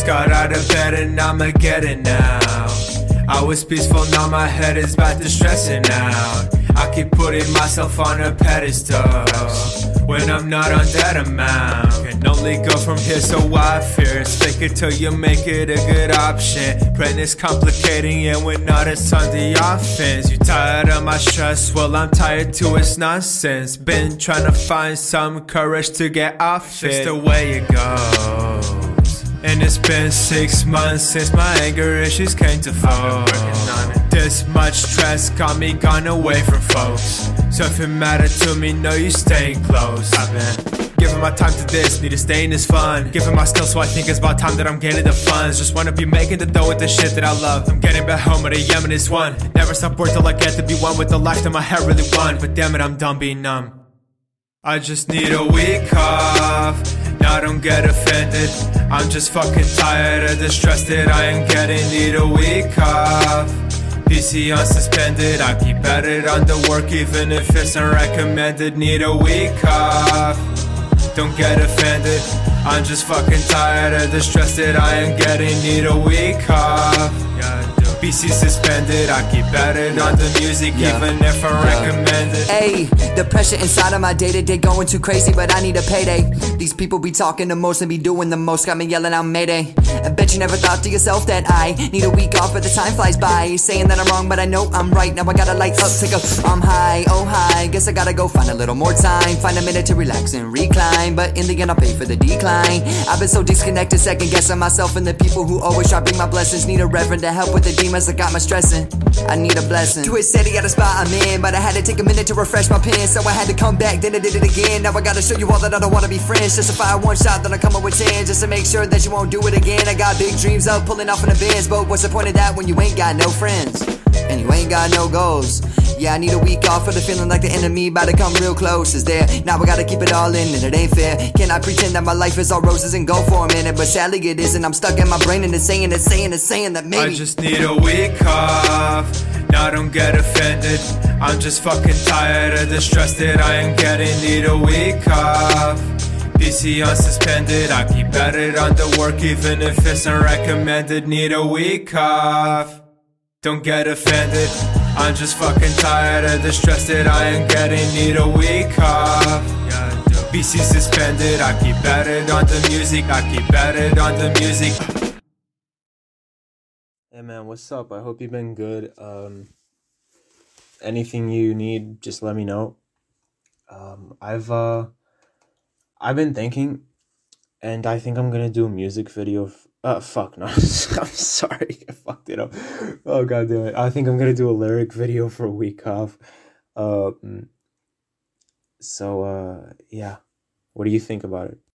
just got out of bed and I'ma get it now. I was peaceful, now my head is about to stressing out. I keep putting myself on a pedestal when I'm not on that amount. Can only go from here, so I fear. Stick it till you make it a good option. Praying is complicating and we're not as on the offense. You tired of my stress? Well, I'm tired too, it's nonsense. Been trying to find some courage to get off it. It's the way it goes. And it's been 6 months since my anger issues came to fall. This much stress got me gone away from folks. So if it mattered to me, no, you staying close. I've been giving my time to this, need to stay in this fun. Giving my skills, so I think it's about time that I'm getting the funds. Just wanna be making the dough with the shit that I love. I'm getting back home at a Yemen is one. Never stop work till I get to be one with the life that my head really won. But damn it, I'm done being numb. I just need a week off, now don't get offended. I'm just fucking tired of the stress that I am getting. Need a week off, PC unsuspended. I keep at it on the work even if it's unrecommended. Need a week off, don't get offended. I'm just fucking tired of the stress that I am getting. Need a week off, yeah. PC suspended, I keep at it on the music, even if I recommend it. Ayy, the pressure inside of my day-to-day going too crazy, but I need a payday. These people be talking the most and be doing the most, got me yelling out mayday. I bet you never thought to yourself that I need a week off, but the time flies by. Saying that I'm wrong, but I know I'm right. Now I gotta light up, take a, I'm high, oh hi. Guess I gotta go find a little more time, find a minute to relax and recline. But in the end I'll pay for the decline. I've been so disconnected, second guessing myself and the people who always try to bring my blessings. Need a reverend to help with the demons. I got my stressing, I need a blessing. Twitch City got a spot I'm in, but I had to take a minute to refresh my pen. So I had to come back, then I did it again. Now I gotta show you all that I don't wanna be friends. Just to fire one shot, then I come up with 10, just to make sure that you won't do it again. I got big dreams of pulling off in the Benz, but what's the point of that when you ain't got no friends and you ain't got no goals? Yeah, I need a week off for the feeling like the enemy about to come real close is there. Now I gotta keep it all in and it ain't fair. Can I pretend that my life is all roses and go for a minute? But sadly it isn't, I'm stuck in my brain and it's saying, it's saying, it's saying that maybe I just need a week off, now don't get offended. I'm just fucking tired of the stress that I am getting. Need a week off, PC unsuspended. I keep at it on the work even if it's unrecommended. Need a week off, don't get offended. I'm just fucking tired of the stress that I am getting. Need a week off, PC suspended. I keep at it on the music, I keep at it on the music. Hey man, what's up? I hope you've been good. Anything you need, just let me know. I've been thinking, and I think I'm gonna do a music video fuck no, I'm sorry, I fucked it up. Oh god damn it. I think I'm gonna do a lyric video for a week off. So yeah, what do you think about it?